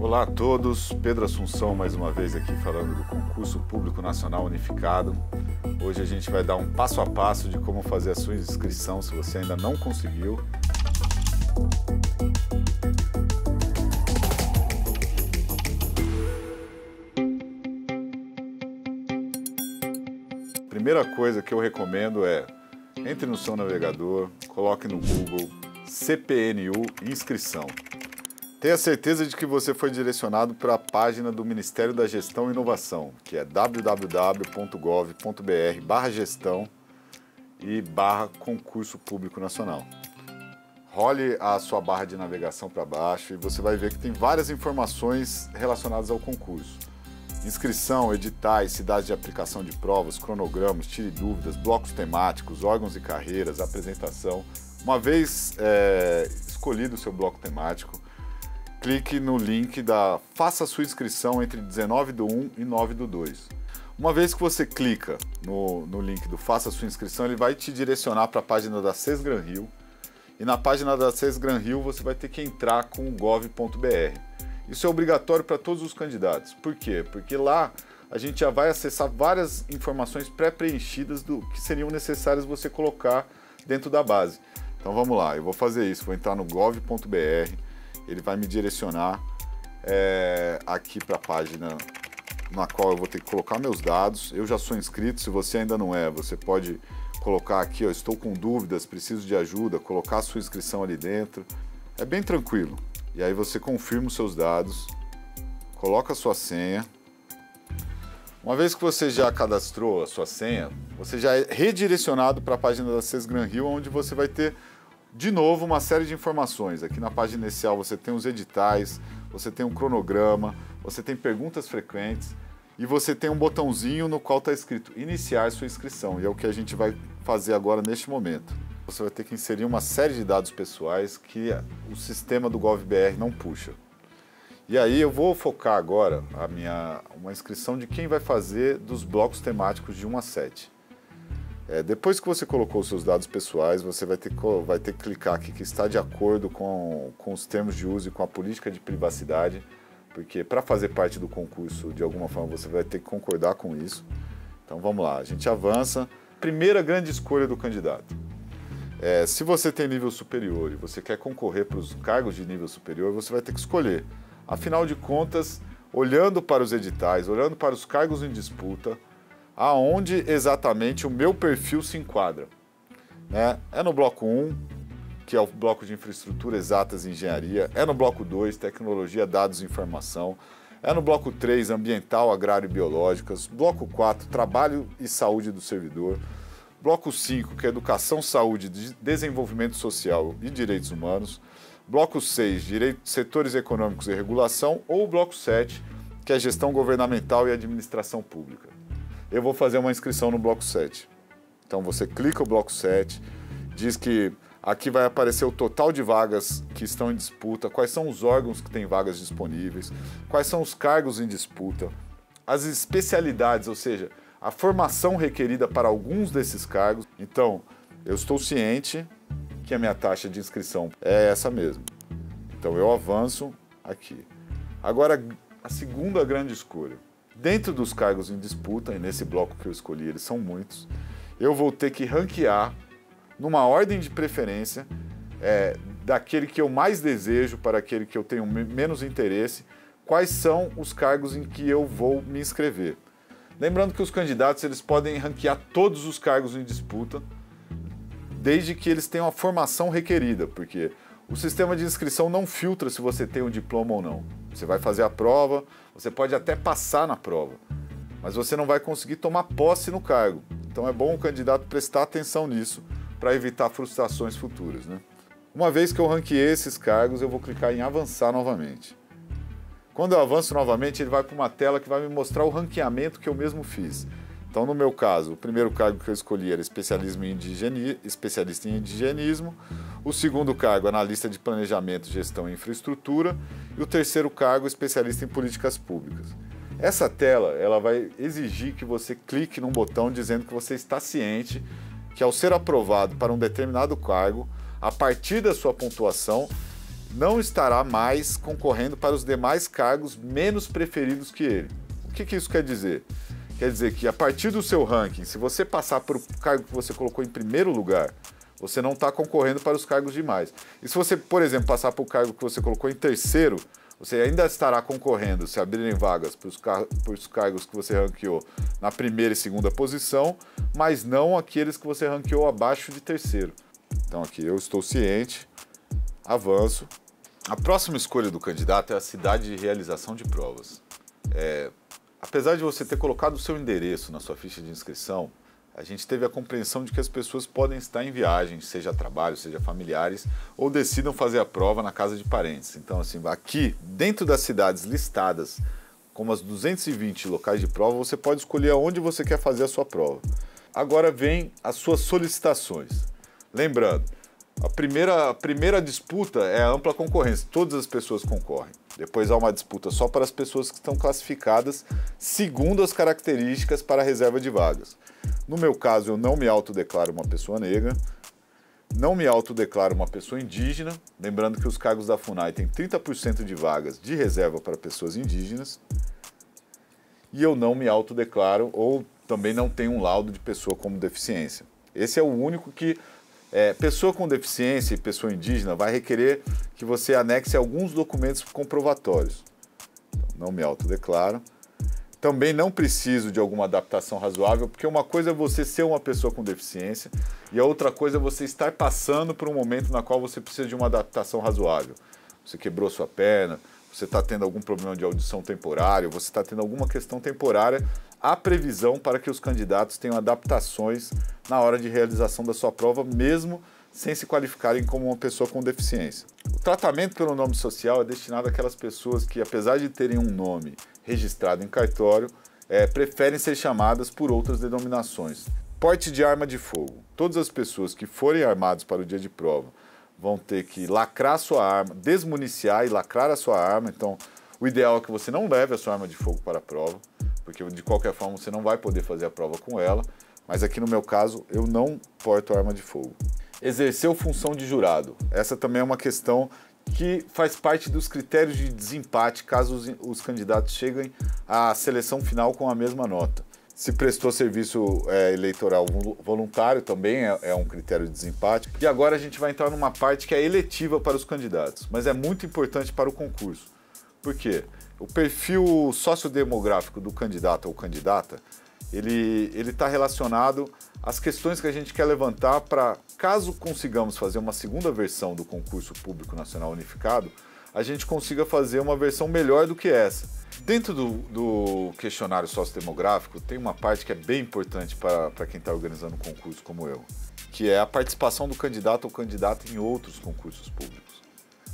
Olá a todos, Pedro Assunção mais uma vez aqui falando do Concurso Público Nacional Unificado. Hoje a gente vai dar um passo a passo de como fazer a sua inscrição se você ainda não conseguiu. Primeira coisa que eu recomendo é, entre no seu navegador, coloque no Google CPNU inscrição. Tenha certeza de que você foi direcionado para a página do Ministério da Gestão e Inovação, que é www.gov.br/gestão/concurso público nacional. Role a sua barra de navegação para baixo e você vai ver que tem várias informações relacionadas ao concurso. Inscrição, editais, cidades de aplicação de provas, cronogramas, tire dúvidas, blocos temáticos, órgãos e carreiras, apresentação. Uma vez escolhido o seu bloco temático, clique no link da Faça Sua Inscrição entre 19 do 1 e 9 do 2. Uma vez que você clica no link do Faça Sua Inscrição, ele vai te direcionar para a página da Cesgranrio. E na página da Cesgranrio você vai ter que entrar com o gov.br. Isso é obrigatório para todos os candidatos. Por quê? Porque lá a gente já vai acessar várias informações pré-preenchidas do que seriam necessárias você colocar dentro da base. Então vamos lá, eu vou fazer isso, vou entrar no gov.br. Ele vai me direcionar aqui para a página na qual eu vou ter que colocar meus dados. Eu já sou inscrito, se você ainda não é, você pode colocar aqui, ó, estou com dúvidas, preciso de ajuda, colocar a sua inscrição ali dentro. É bem tranquilo. E aí você confirma os seus dados, coloca a sua senha. Uma vez que você já cadastrou a sua senha, você já é redirecionado para a página da Cesgranrio, onde você vai ter de novo uma série de informações. Aqui na página inicial você tem os editais, você tem um cronograma, você tem perguntas frequentes e você tem um botãozinho no qual está escrito iniciar sua inscrição, e é o que a gente vai fazer agora neste momento. Você vai ter que inserir uma série de dados pessoais que o sistema do GovBR não puxa. E aí eu vou focar agora uma inscrição de quem vai fazer dos blocos temáticos de 1 a 7. Depois que você colocou os seus dados pessoais, você vai ter que clicar aqui que está de acordo com os termos de uso e com a política de privacidade, porque para fazer parte do concurso, de alguma forma, você vai ter que concordar com isso. Então vamos lá, a gente avança. Primeira grande escolha do candidato. Se você tem nível superior e você quer concorrer para os cargos de nível superior, você vai ter que escolher. Afinal de contas, olhando para os editais, olhando para os cargos em disputa, aonde exatamente o meu perfil se enquadra, né? É no bloco 1, que é o bloco de infraestrutura, exatas e engenharia, é no bloco 2, tecnologia, dados e informação, é no bloco 3, ambiental, agrário e biológicas, bloco 4, trabalho e saúde do servidor, bloco 5, que é educação, saúde, desenvolvimento social e direitos humanos, bloco 6, setores econômicos e regulação, ou bloco 7, que é gestão governamental e administração pública. Eu vou fazer uma inscrição no bloco 7. Então você clica o bloco 7, diz que aqui vai aparecer o total de vagas que estão em disputa, quais são os órgãos que têm vagas disponíveis, quais são os cargos em disputa, as especialidades, ou seja, a formação requerida para alguns desses cargos. Então, eu estou ciente que a minha taxa de inscrição é essa mesmo. Então eu avanço aqui. Agora, a segunda grande escolha. Dentro dos cargos em disputa, e nesse bloco que eu escolhi, eles são muitos, eu vou ter que ranquear numa ordem de preferência daquele que eu mais desejo para aquele que eu tenho menos interesse, quais são os cargos em que eu vou me inscrever. Lembrando que os candidatos eles podem ranquear todos os cargos em disputa, desde que eles tenham a formação requerida, porque o sistema de inscrição não filtra se você tem um diploma ou não. Você vai fazer a prova, você pode até passar na prova, mas você não vai conseguir tomar posse no cargo. Então é bom o candidato prestar atenção nisso para evitar frustrações futuras, né? Uma vez que eu ranqueei esses cargos, eu vou clicar em avançar novamente. Quando eu avanço novamente, ele vai para uma tela que vai me mostrar o ranqueamento que eu mesmo fiz. Então, no meu caso, o primeiro cargo que eu escolhi era especialista em indigenismo, o segundo cargo, analista de planejamento, gestão e infraestrutura, e o terceiro cargo, especialista em políticas públicas. Essa tela ela vai exigir que você clique num botão dizendo que você está ciente que, ao ser aprovado para um determinado cargo, a partir da sua pontuação, não estará mais concorrendo para os demais cargos menos preferidos que ele. O que, que isso quer dizer? Quer dizer que a partir do seu ranking, se você passar por o cargo que você colocou em primeiro lugar, você não está concorrendo para os cargos demais. E se você, por exemplo, passar por o cargo que você colocou em terceiro, você ainda estará concorrendo, se abrirem vagas para os cargos que você ranqueou na primeira e segunda posição, mas não aqueles que você ranqueou abaixo de terceiro. Então aqui eu estou ciente, avanço. A próxima escolha do candidato é a cidade de realização de provas. Apesar de você ter colocado o seu endereço na sua ficha de inscrição, a gente teve a compreensão de que as pessoas podem estar em viagem, seja a trabalho, seja familiares, ou decidam fazer a prova na casa de parentes. Então, assim, aqui, dentro das cidades listadas, como as 220 locais de prova, você pode escolher aonde você quer fazer a sua prova. Agora vem as suas solicitações. Lembrando, a primeira disputa é a ampla concorrência, todas as pessoas concorrem. Depois há uma disputa só para as pessoas que estão classificadas segundo as características para a reserva de vagas. No meu caso, eu não me autodeclaro uma pessoa negra, não me autodeclaro uma pessoa indígena, lembrando que os cargos da FUNAI têm 30% de vagas de reserva para pessoas indígenas, e eu não me autodeclaro ou também não tenho um laudo de pessoa com deficiência. Esse é o único que... pessoa com deficiência e pessoa indígena vai requerer que você anexe alguns documentos comprovatórios. Então, não me autodeclaro. Também não preciso de alguma adaptação razoável, porque uma coisa é você ser uma pessoa com deficiência e a outra coisa é você estar passando por um momento na qual você precisa de uma adaptação razoável. Você quebrou sua perna, você está tendo algum problema de audição temporário, você está tendo alguma questão temporária. Há previsão para que os candidatos tenham adaptações na hora de realização da sua prova, mesmo sem se qualificarem como uma pessoa com deficiência. O tratamento pelo nome social é destinado àquelas pessoas que, apesar de terem um nome registrado em cartório, preferem ser chamadas por outras denominações. Porte de arma de fogo. Todas as pessoas que forem armadas para o dia de prova vão ter que lacrar sua arma, desmuniciar e lacrar a sua arma. Então, o ideal é que você não leve a sua arma de fogo para a prova, porque de qualquer forma você não vai poder fazer a prova com ela, mas aqui no meu caso eu não porto arma de fogo. Exerceu função de jurado. Essa também é uma questão que faz parte dos critérios de desempate caso os candidatos cheguem à seleção final com a mesma nota. Se prestou serviço eleitoral voluntário também é um critério de desempate. E agora a gente vai entrar numa parte que é eletiva para os candidatos, mas é muito importante para o concurso. Por quê? O perfil sociodemográfico do candidato ou candidata, ele está relacionado às questões que a gente quer levantar para, caso consigamos fazer uma segunda versão do Concurso Público Nacional Unificado, a gente consiga fazer uma versão melhor do que essa. Dentro do questionário sociodemográfico, tem uma parte que é bem importante para quem está organizando um concurso como eu, que é a participação do candidato ou candidata em outros concursos públicos.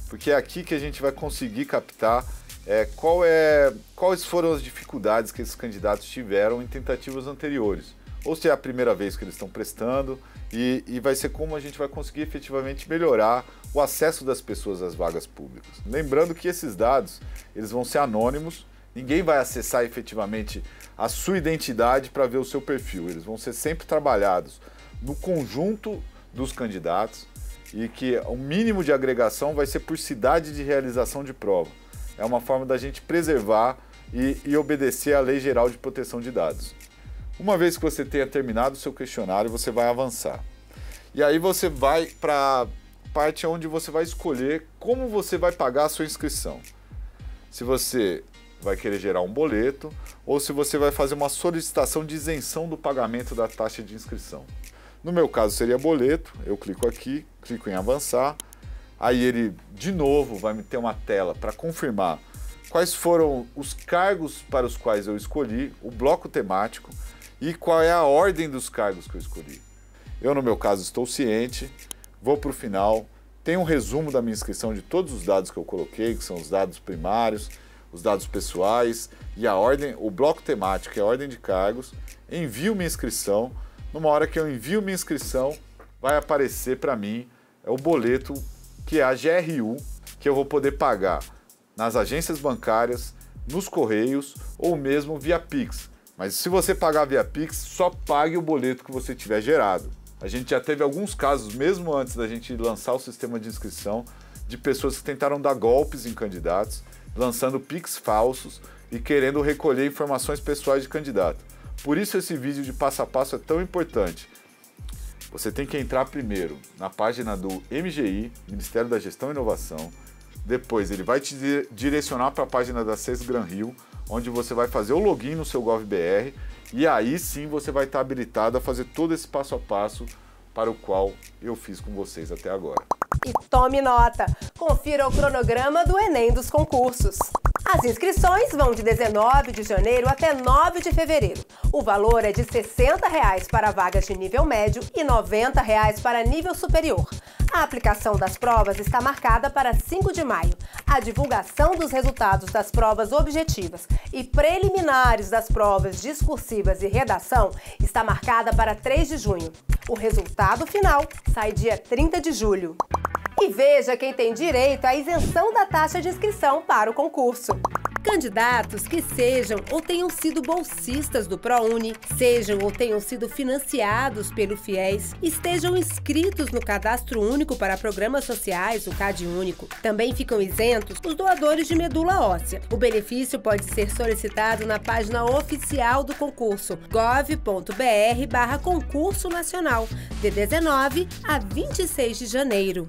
Porque é aqui que a gente vai conseguir captar quais foram as dificuldades que esses candidatos tiveram em tentativas anteriores, ou se é a primeira vez que eles estão prestando, e vai ser como a gente vai conseguir efetivamente melhorar o acesso das pessoas às vagas públicas. Lembrando que esses dados eles vão ser anônimos, ninguém vai acessar efetivamente a sua identidade para ver o seu perfil, eles vão ser sempre trabalhados no conjunto dos candidatos, e que o mínimo de agregação vai ser por cidade de realização de prova. É uma forma da gente preservar e obedecer à Lei Geral de Proteção de Dados. Uma vez que você tenha terminado o seu questionário, você vai avançar. E aí você vai para a parte onde você vai escolher como você vai pagar a sua inscrição. Se você vai querer gerar um boleto ou se você vai fazer uma solicitação de isenção do pagamento da taxa de inscrição. No meu caso seria boleto, eu clico aqui, clico em avançar. Aí ele, de novo, vai me ter uma tela para confirmar quais foram os cargos para os quais eu escolhi, o bloco temático e qual é a ordem dos cargos que eu escolhi. Eu, no meu caso, estou ciente, vou para o final, tem um resumo da minha inscrição de todos os dados que eu coloquei, que são os dados primários, os dados pessoais e a ordem, o bloco temático e a ordem de cargos, envio minha inscrição. Numa hora que eu envio minha inscrição, vai aparecer para mim o boleto, que é a GRU, que eu vou poder pagar nas agências bancárias, nos correios ou mesmo via Pix. Mas se você pagar via Pix, só pague o boleto que você tiver gerado. A gente já teve alguns casos, mesmo antes da gente lançar o sistema de inscrição, de pessoas que tentaram dar golpes em candidatos, lançando pics falsos e querendo recolher informações pessoais de candidato. Por isso esse vídeo de passo a passo é tão importante. Você tem que entrar primeiro na página do MGI, Ministério da Gestão e Inovação. Depois ele vai te direcionar para a página da Cesgranrio, onde você vai fazer o login no seu GovBR e aí sim você vai estar habilitado a fazer todo esse passo a passo para o qual eu fiz com vocês até agora. E tome nota! Confira o cronograma do Enem dos concursos. As inscrições vão de 19 de janeiro até 9 de fevereiro. O valor é de R$ 60,00 para vagas de nível médio e R$ 90,00 para nível superior. A aplicação das provas está marcada para 5 de maio. A divulgação dos resultados das provas objetivas e preliminares das provas discursivas e redação está marcada para 3 de junho. O resultado final sai dia 30 de julho. E veja quem tem direito à isenção da taxa de inscrição para o concurso. Candidatos que sejam ou tenham sido bolsistas do ProUni, sejam ou tenham sido financiados pelo FIES, estejam inscritos no Cadastro Único para Programas Sociais, o CadÚnico. Também ficam isentos os doadores de medula óssea. O benefício pode ser solicitado na página oficial do concurso, gov.br/concurso nacional, de 19 a 26 de janeiro.